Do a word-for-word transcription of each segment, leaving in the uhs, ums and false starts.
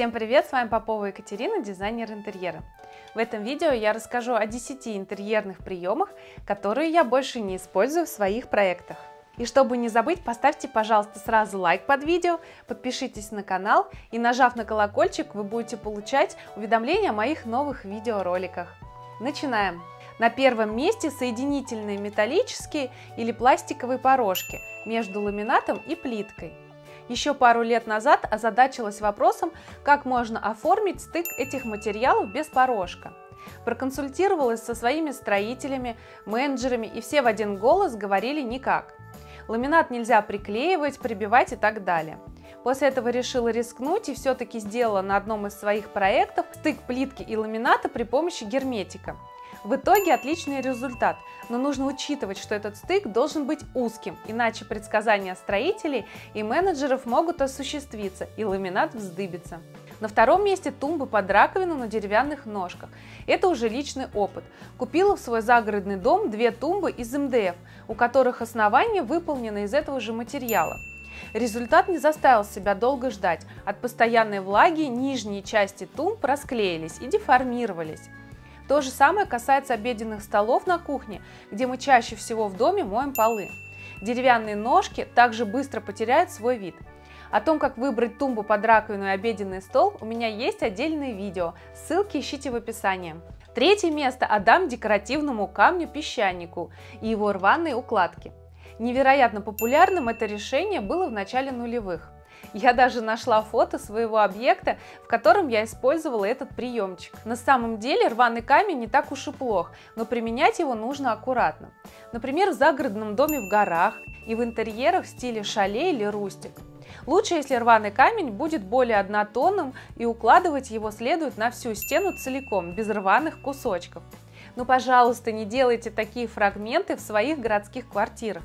Всем привет, с вами Попова Екатерина, дизайнер интерьера. В этом видео я расскажу о десяти интерьерных приемах, которые я больше не использую в своих проектах. И чтобы не забыть, поставьте, пожалуйста, сразу лайк под видео, подпишитесь на канал и, нажав на колокольчик, вы будете получать уведомления о моих новых видеороликах. Начинаем! На первом месте соединительные металлические или пластиковые порожки между ламинатом и плиткой. Еще пару лет назад озадачилась вопросом, как можно оформить стык этих материалов без порожка. Проконсультировалась со своими строителями, менеджерами, и все в один голос говорили: никак. Ламинат нельзя приклеивать, прибивать и так далее. После этого решила рискнуть и все-таки сделала на одном из своих проектов стык плитки и ламината при помощи герметика. В итоге отличный результат, но нужно учитывать, что этот стык должен быть узким, иначе предсказания строителей и менеджеров могут осуществиться и ламинат вздыбится. На втором месте тумбы под раковину на деревянных ножках. Это уже личный опыт. Купила в свой загородный дом две тумбы из эм дэ эф, у которых основание выполнено из этого же материала. Результат не заставил себя долго ждать. От постоянной влаги нижние части тумб расклеились и деформировались. То же самое касается обеденных столов на кухне, где мы чаще всего в доме моем полы. Деревянные ножки также быстро потеряют свой вид. О том, как выбрать тумбу под раковину и обеденный стол, у меня есть отдельное видео, ссылки ищите в описании. Третье место отдам декоративному камню-песчанику и его рваной укладке. Невероятно популярным это решение было в начале нулевых. Я даже нашла фото своего объекта, в котором я использовала этот приемчик. На самом деле рваный камень не так уж и плох, но применять его нужно аккуратно. Например, в загородном доме в горах и в интерьерах в стиле шале или рустик. Лучше, если рваный камень будет более однотонным, и укладывать его следует на всю стену целиком, без рваных кусочков. Но, пожалуйста, не делайте такие фрагменты в своих городских квартирах.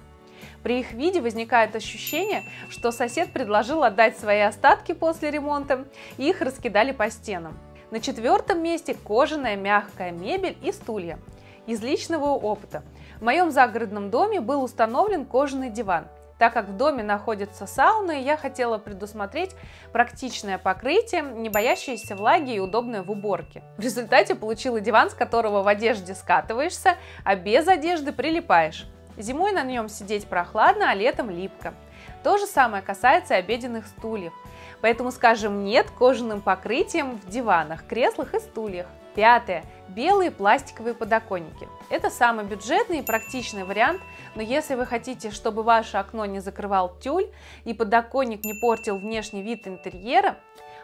При их виде возникает ощущение, что сосед предложил отдать свои остатки после ремонта, и их раскидали по стенам. На четвертом месте кожаная мягкая мебель и стулья. Из личного опыта. В моем загородном доме был установлен кожаный диван. Так как в доме находится сауна, я хотела предусмотреть практичное покрытие, не боящееся влаги и удобное в уборке. В результате получила диван, с которого в одежде скатываешься, а без одежды прилипаешь. Зимой на нем сидеть прохладно, а летом липко. То же самое касается и обеденных стульев. Поэтому скажем нет кожаным покрытиям в диванах, креслах и стульях. Пятое. Белые пластиковые подоконники. Это самый бюджетный и практичный вариант, но если вы хотите, чтобы ваше окно не закрывал тюль и подоконник не портил внешний вид интерьера,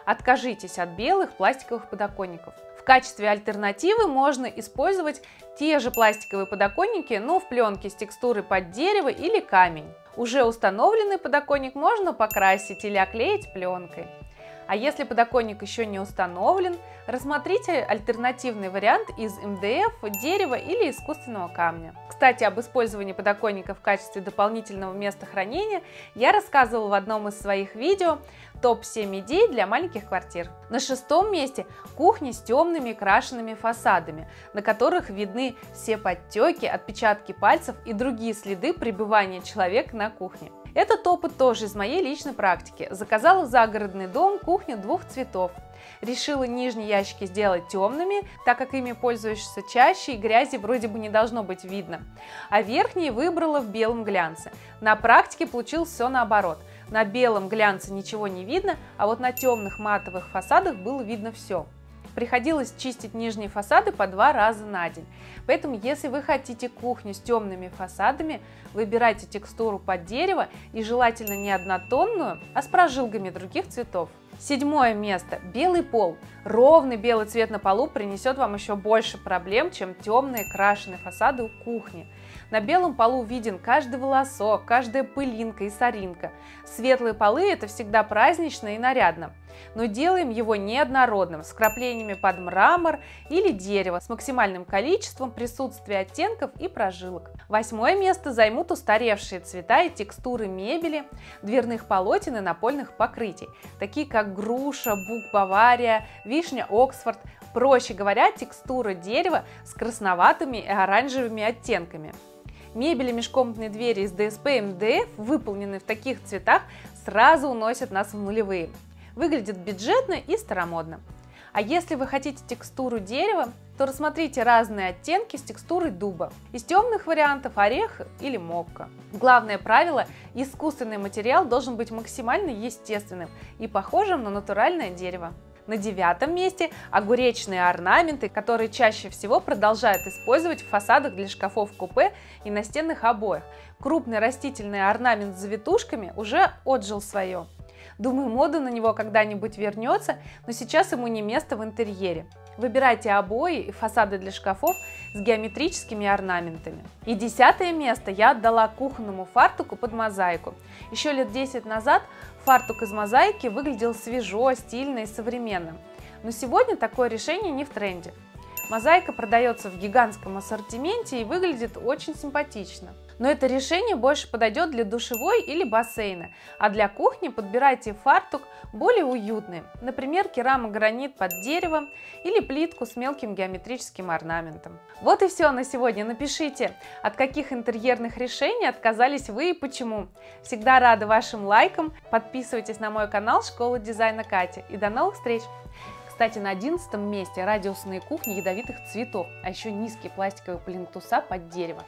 откажитесь от белых пластиковых подоконников. В качестве альтернативы можно использовать те же пластиковые подоконники, но в пленке с текстурой под дерево или камень. Уже установленный подоконник можно покрасить или оклеить пленкой. А если подоконник еще не установлен, рассмотрите альтернативный вариант из эм дэ эф, дерева или искусственного камня. Кстати, об использовании подоконника в качестве дополнительного места хранения я рассказывала в одном из своих видео «Топ семь идей для маленьких квартир». На шестом месте кухни с темными крашенными фасадами, на которых видны все подтеки, отпечатки пальцев и другие следы пребывания человека на кухне. Этот опыт тоже из моей личной практики. Заказала в загородный дом кухню двух цветов. Решила нижние ящики сделать темными, так как ими пользуешься чаще и грязи вроде бы не должно быть видно. А верхние выбрала в белом глянце. На практике получилось все наоборот. На белом глянце ничего не видно, а вот на темных матовых фасадах было видно все. Приходилось чистить нижние фасады по два раза на день. Поэтому, если вы хотите кухню с темными фасадами, выбирайте текстуру под дерево и желательно не однотонную, а с прожилками других цветов. Седьмое место. Белый пол. Ровный белый цвет на полу принесет вам еще больше проблем, чем темные крашеные фасады у кухни. На белом полу виден каждый волосок, каждая пылинка и соринка. Светлые полы – это всегда празднично и нарядно. Но делаем его неоднородным, с краплениями под мрамор или дерево, с максимальным количеством присутствия оттенков и прожилок. Восьмое место займут устаревшие цвета и текстуры мебели, дверных полотен и напольных покрытий, такие как груша, бук Бавария, вишня Оксфорд, проще говоря, текстура дерева с красноватыми и оранжевыми оттенками. Мебель и межкомнатные двери из дэ эс пэ и эм дэ эф, выполненные в таких цветах, сразу уносят нас в нулевые. выглядит бюджетно и старомодно. А если вы хотите текстуру дерева, то рассмотрите разные оттенки с текстурой дуба. Из темных вариантов орех или мокка. Главное правило – искусственный материал должен быть максимально естественным и похожим на натуральное дерево. На девятом месте огуречные орнаменты, которые чаще всего продолжают использовать в фасадах для шкафов-купе и настенных обоях. Крупный растительный орнамент с завитушками уже отжил свое. Думаю, мода на него когда-нибудь вернется, но сейчас ему не место в интерьере. Выбирайте обои и фасады для шкафов с геометрическими орнаментами. И десятое место я отдала кухонному фартуку под мозаику. Еще лет десять назад фартук из мозаики выглядел свежо, стильно и современно. Но сегодня такое решение не в тренде. Мозаика продается в гигантском ассортименте и выглядит очень симпатично. Но это решение больше подойдет для душевой или бассейна, а для кухни подбирайте фартук более уютный, например, керамогранит под дерево или плитку с мелким геометрическим орнаментом. Вот и все на сегодня. Напишите, от каких интерьерных решений отказались вы и почему. Всегда рада вашим лайкам, подписывайтесь на мой канал Школа дизайна Кати и до новых встреч! Кстати, на одиннадцатом месте радиусные кухни ядовитых цветов, а еще низкие пластиковые плинтуса под дерево.